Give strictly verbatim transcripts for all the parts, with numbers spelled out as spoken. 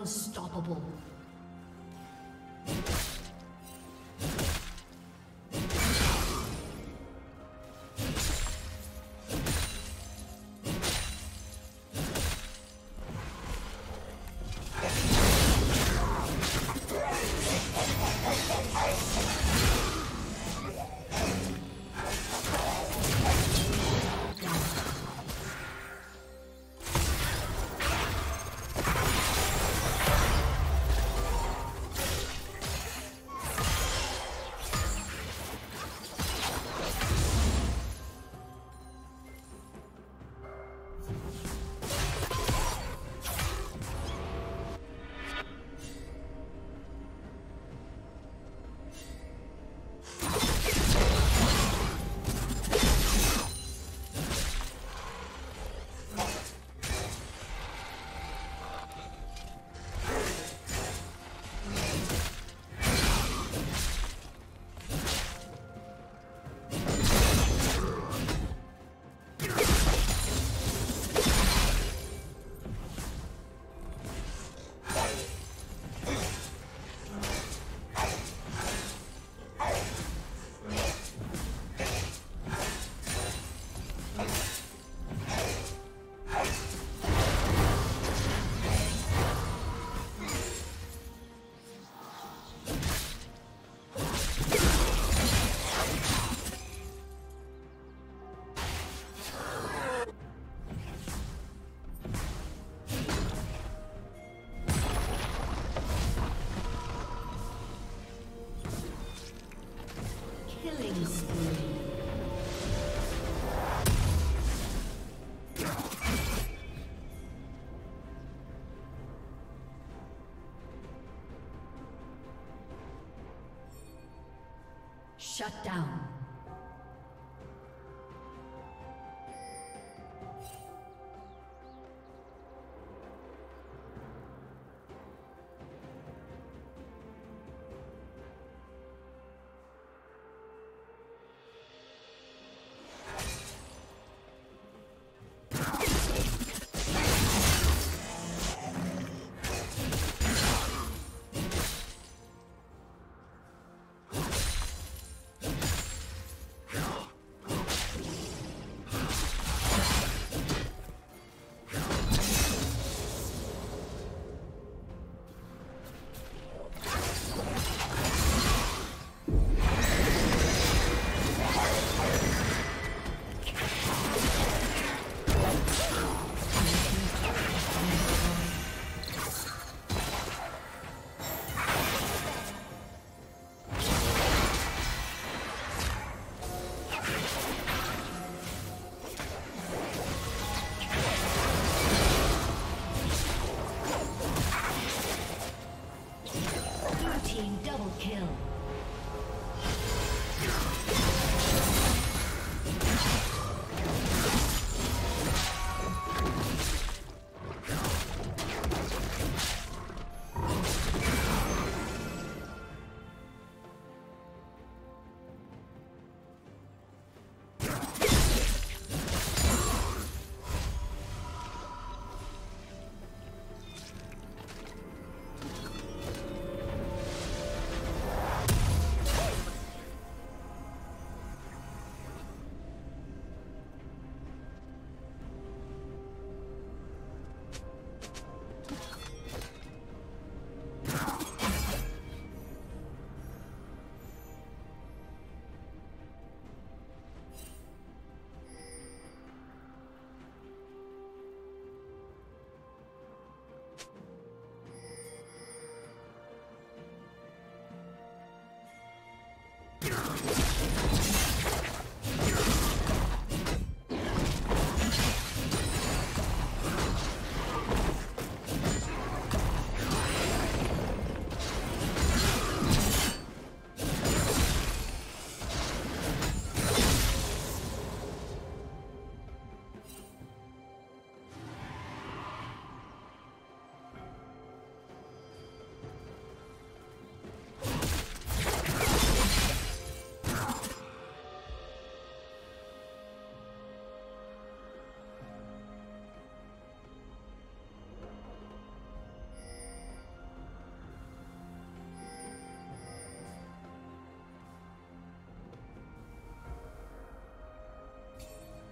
Unstoppable. Shut down.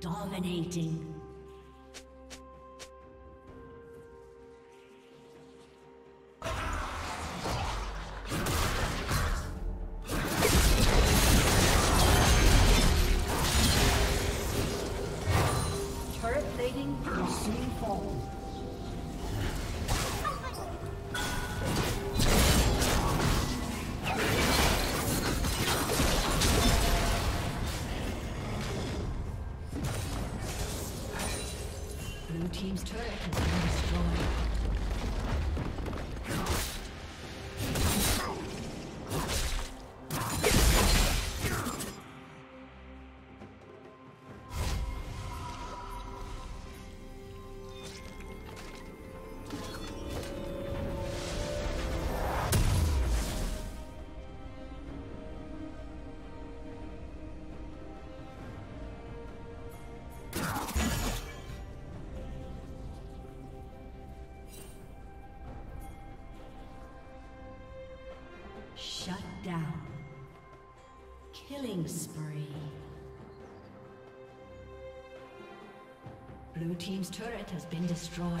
Dominating. Turret plating will soon fall. Team's turret has been destroyed. Shut down. Killing spree. Blue team's turret has been destroyed.